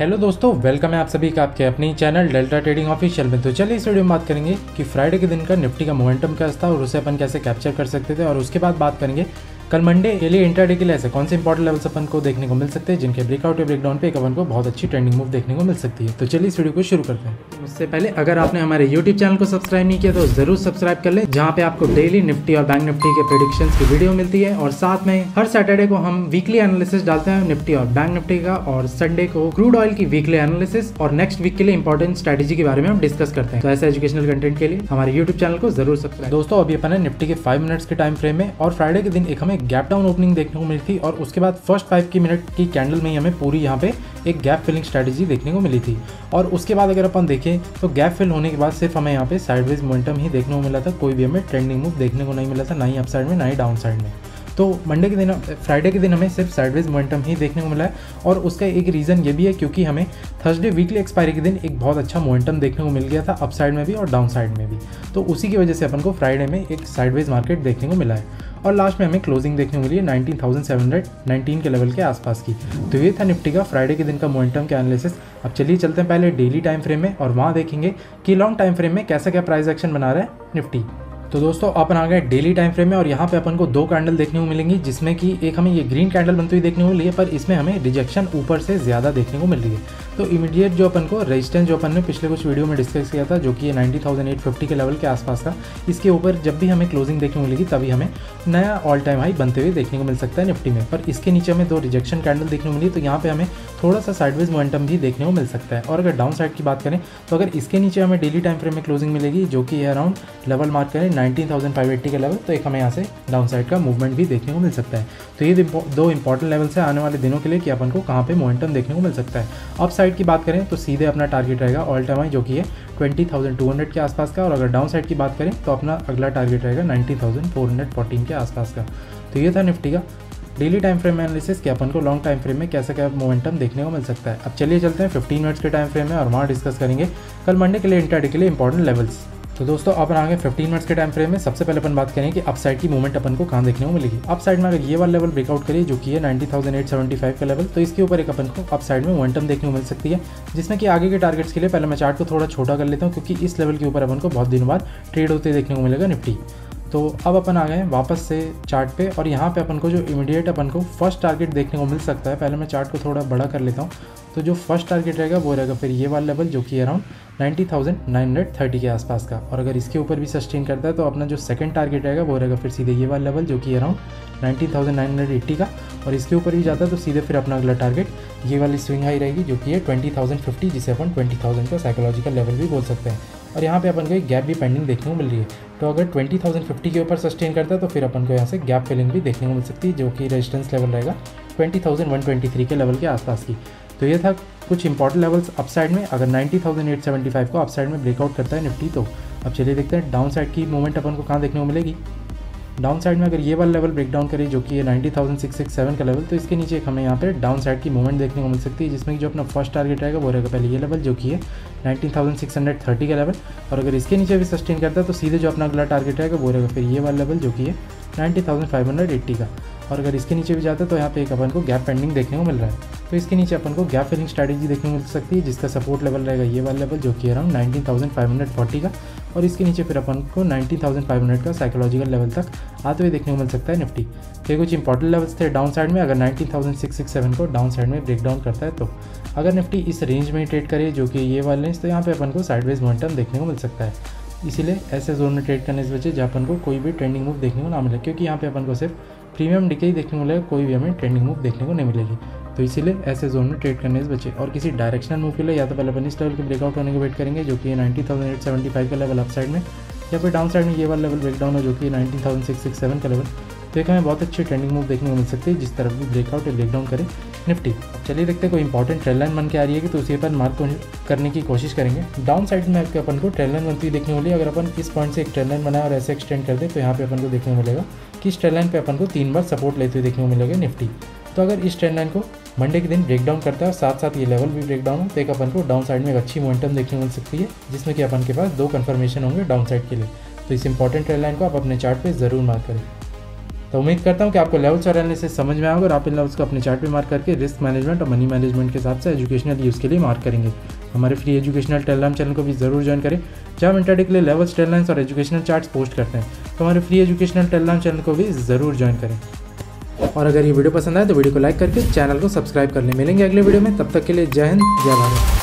Hello दोस्तों, welcome है आप सभी का आपके अपनी चैनल डेल्टा ट्रेडिंग ऑफिशियल में। तो चलिए इस वीडियो में बात करेंगे कि फ्राइडे के दिन का निफ्टी का मोमेंटम क्या था और उसे अपन कैसे कैप्चर कर सकते थे, और उसके बाद बात करेंगे कल मंडे के लिए इंट्राडे के लिए ऐसे कौन से इंपॉर्टेंट लेवल्स अपन को देखने को मिल सकते हैं जिनके ब्रेकआउट या ब्रेकडाउन पे एक अपन को बहुत अच्छी ट्रेंडिंग मूव देखने को मिल सकती है। तो चलिए इस वीडियो को शुरू करते हैं। उससे पहले अगर आपने हमारे यूट्यूब चैनल को सब्सक्राइब नहीं किया तो जरूर सब्सक्राइब कर ले, जहाँ पे आपको डेली निफ्टी और बैंक निफ्टी के प्रेडिक्शंस की वीडियो मिलती है। और साथ में हर सैटरडे को हम वीकली एनालिसिस डालते हैं निफ्टी और बैंक निफ्टी का, और संडे को क्रूड ऑयल की वीकली एनालिसिस और नेक्स्ट वीक के लिए इंपॉर्टेंट स्ट्रेटेजी के बारे में हम डिस्कस करते हैं। तो ऐसे एजुकेशनल कंटेंट के लिए हमारे यूट्यूब चैनल को जरूर सब्सक्राइब। दोस्तों अभी अपन निफ्टी के 5 मिनट्स के टाइम फ्रेम में, और फ्राइडे के दिन एक हमें गैप डाउन ओपनिंग देखने को मिली थी और उसके बाद फर्स्ट 5 मिनट की कैंडल में ही हमें पूरी यहाँ पे एक गैप फिलिंग स्ट्रेटजी देखने को मिली थी। और उसके बाद अगर अपन देखें तो गैप फिल होने के बाद सिर्फ हमें यहाँ पे साइडवेज मोमेंटम ही देखने को मिला था, कोई भी हमें ट्रेंडिंग मूव देखने को नहीं मिला था, ना ही अपसाइड में ना ही डाउन साइड में। तो फ्राइडे के दिन हमें सिर्फ साइडवेज मोमेंटम ही देखने को मिला है, और उसका एक रीज़न ये भी है क्योंकि हमें थर्सडे वीकली एक्सपायरी के दिन एक बहुत अच्छा मोमेंटम देखने को मिल गया था अपसाइड में भी और डाउन साइड में भी, तो उसी की वजह से अपन को फ्राइडे में एक साइडवेज मार्केट देखने को मिला है। और लास्ट में हमें क्लोजिंग देखने को मिली 19,719 के लेवल के आसपास की। तो ये था निफ्टी का फ्राइडे के दिन का मोमेंटम का एनालिसिस। अब चलिए चलते हैं पहले डेली टाइम फ्रेम में, और वहाँ देखेंगे कि लॉन्ग टाइम फ्रेम में कैसा क्या प्राइस एक्शन बना रहा है निफ्टी। तो दोस्तों अपन आ गए डेली टाइम फ्रेम में, और यहाँ पे अपन को 2 कैंडल देखने को मिलेंगी, जिसमें कि एक हमें ये ग्रीन कैंडल बनती हुई देखने को मिली है, पर इसमें हमें रिजेक्शन ऊपर से ज़्यादा देखने को मिल रही है। तो इमीडिएट जो अपन को रेजिस्टेंस जो अपन ने पिछले कुछ वीडियो में डिस्कस किया था, जो कि 90,850 के लेवल के आसपास था, इसके ऊपर जब भी हमें क्लोजिंग देखने को मिलेगी तभी हमें नया ऑल टाइम हाई बनते हुए देखने को मिल सकता है निफ्टी में। पर इसके नीचे हमें 2 रिजेक्शन कैंडल देखने को मिली, तो यहाँ पर हमें थोड़ा सा साइडवेज मोमेंटम भी देखने को मिल सकता है। और अगर डाउन साइड की बात करें तो अगर इसके नीचे हमें डेली टाइम फ्रेम में क्लोजिंग मिलेगी, जो कि अराउंड लेवल मार्क करें 19,580 का लेवल, तो एक हमें यहाँ से डाउन साइड का मूवमेंट भी देखने को मिल सकता है। तो ये 2 इंपॉर्टेंट लेवल्स हैं आने वाले दिनों के लिए कि अपन को कहाँ पे मोमेंटम देखने को मिल सकता है। अप साइड की बात करें तो सीधे अपना टारगेट रहेगा ऑल टाइम हाई, जो कि है 20,200 के आसपास का, और अगर डाउन साइड की बात करें तो अपना अगला टारगेट रहेगा 19,414 के आसपास का। तो ये था निफ्टी का डेली टाइम फ्रेम एनालिसिस कि अपन को लॉन्ग टाइम फ्रेम में कैसा क्या मोमेंटम देखने को मिल सकता है। अब चलिए चलते हैं 15 मिनट्स के टाइम फ्रेम में, और वहाँ डिस्कस करेंगे कल मंडे के लिए इंट्राडे के लिए इंपॉर्टेंट लेवल्स। तो दोस्तों अपन आगे 15 मिनट्स के टाइम फ्रेम में सबसे पहले अपन बात करें कि अपसाइड की मूवमेंट अपन को कहाँ देखने को मिलेगी। अपसाइड में अगर ये वाला लेवल ब्रेकआउट करे, जो कि है 90,875 का लेवल, तो इसके ऊपर एक अपन को अपसाइड में मोमेंटम देखने को मिल सकती है, जिसमें कि आगे के टारगेट्स के लिए पहले मैं चार्ट को थोड़ा छोटा कर लेता हूँ, क्योंकि इस लेवल के ऊपर अपन को बहुत दिनों बाद ट्रेड होते देखने को मिलेगा निफ्टी। तो अब अपन आ गए वापस से चार्ट पे, और यहाँ पे अपन को जो इमीडिएट अपन को फर्स्ट टारगेट देखने को मिल सकता है, पहले मैं चार्ट को थोड़ा बड़ा कर लेता हूँ, तो जो फर्स्ट टारगेट रहेगा वो रहेगा फिर ये वाला लेवल, जो कि अराउंड 90,930 के आसपास का। और अगर इसके ऊपर भी सस्टेन करता है तो अपना जो सेकंड टारगेट रहेगा वो रहेगा फिर सीधे ये वाला लेवल, जो कि अराउंड 19,980 का, और इसके ऊपर भी जाता है तो सीधे फिर अपना अगला टारगेट ये वाली स्विंग हाई रहेगी, जो कि है 20,050, जिसे अपन 20,000 का साइकोलॉजिकल लेवल भी बोल सकते हैं। और यहाँ पे अपन को एक गैप भी पेंडिंग देखने को मिल रही है, तो अगर 20,050 के ऊपर सस्टेन करता है तो फिर अपन को यहाँ से गैप फिलिंग भी देखने को मिल सकती है, जो कि रेजिस्टेंस लेवल रहेगा 20,123 के लेवल के आसपास की। तो ये था कुछ इंपॉर्टेंट लेवल्स अपसाइड में, अगर 90,875 को अपसाइड में ब्रेकआउट करता है निफ्टी। तो अब चलिए देखते हैं डाउन साइड की मूवमेंट अपन को कहाँ देखने को मिलेगी। डाउन साइड में अगर ये वाला लेवल ब्रेकडाउन करे, जो कि है 90,667 का लेवल, तो इसके नीचे एक हमें यहाँ पे डाउन साइड की मूवमेंट देखने को मिल सकती है, जिसमें कि जो अपना फर्स्ट टारगेट रहेगा वो रहेगा पहले ये लेवल, जो कि है 19,630 का लेवल, और अगर इसके नीचे भी सस्टेन करता है तो सीधे जो अपना अगला टारगेट रहेगा वो रहेगा फिर ये वाला लेवल, जो कि है 90,580 का, और अगर इसके नीचे भी जाता है तो यहाँ पे एक अपन को गैप पेंडिंग देखने को मिल रहा है, तो इसके नीचे अपन को गैप फिलिंग स्ट्रेटेजी देखने को मिल सकती है, जिसका सपोर्ट लेवल रहेगा ये वाला लेवल, जो कि अराउंड 19,540 का, और इसके नीचे फिर अपन को 19,500 का साइकोलॉजिकल लेवल तक आते हुए देखने को मिल सकता है निफ्टी। तो ये कुछ इंपॉर्टेंट लेवल्स थे डाउन साइड में, अगर 19,667 को डाउन साइड में ब्रेकडाउन करता है तो। अगर निफ्टी इस रेंज में ट्रेड करे, जो कि ये वाला रेंज, तो यहाँ पर अपन को साइडवेज मोमेंटम देखने को मिल सकता है, इसीलिए ऐसे जोन में ट्रेड करने से बचे जहाँ अपन को कोई भी ट्रेंडिंग मूव देखने को ना मिले, क्योंकि यहाँ पे अपन को सिर्फ प्रीमियम डिके ही देखने को मिलेगा, कोई भी हमें ट्रेंडिंग मूव देखने को नहीं मिलेगी। तो इसीलिए ऐसे जोन में ट्रेड करने से बचे, और किसी डायरेक्शनल मूव के लिए या तो पहले अपन इस लेवल के ब्रेकआउट होने की वेट करेंगे, जो कि 90,875 का लेवल अपसाइड में, या फिर डाउन साइड में ये वाला लेवल ब्रेकडाउन हो, जो कि 19,667 का लेवल, तो एक हमें बहुत अच्छी ट्रेंडिंग मूव देखने को मिल सकती है, जिस तरफ भी ब्रेकआउट या ब्रेकडाउन करे निफ्टी। अब चलिए देखते हैं कोई इंपॉर्टेंट ट्रेड लाइन बन के आ रही है कि, तो उसी पर मार्क करने की कोशिश करेंगे। डाउन साइड में आपके अपन को ट्रेड लाइन बनती हुई देखने को मिली, अगर अपन इस पॉइंट से एक ट्रेड लाइन बनाए और ऐसे एक्सटेंड कर दे तो यहाँ पे अपन को देखने को मिलेगा कि इस ट्रेड लाइन पे अपन को 3 बार सपोर्ट लेते हुए देखने को मिलेगा निफ्टी। तो अगर इस ट्रेड लाइन को मंडे के दिन ब्रेकडाउन करता है और साथ साथ ये लेवल भी ब्रेकडाउन हो, तो एक अपन को डाउन साइड में एक अच्छी मोमेंटम देखने को मिल सकती है, जिसमें कि अपन के पास 2 कन्फर्मेशन होंगे डाउन साइड के लिए। तो इस इंपॉर्टेंट ट्रेड लाइन को आप अपने चार्ट पर जरूर मार्क करें। तो उम्मीद करता हूँ कि आपको लेवल्स और एनालिसिस समझ में आएगा और आप इन लेवल्स को अपने चार्ट पे मार्क करके रिस्क मैनेजमेंट और मनी मैनेजमेंट के साथ साथ एजुकेशनल यूज़ के लिए मार्क करेंगे। हमारे फ्री एजुकेशनल टेलीग्राम चैनल को भी जरूर ज्वाइन करें, जहाँ इंटरडे के लिए लेवल्स, ट्रेंडलाइंस और एजुकेशनल चार्ट्स पोस्ट करते हैं। तो हमारे फ्री एजुकेशनल टेलीग्राम चैनल को भी जरूर ज्वाइन करें। और अगर ये वीडियो पसंद आए तो वीडियो को लाइक करके चैनल को सब्सक्राइब कर लें। मिलेंगे अगले वीडियो में, तब तक के लिए जय हिंद, जय भारत।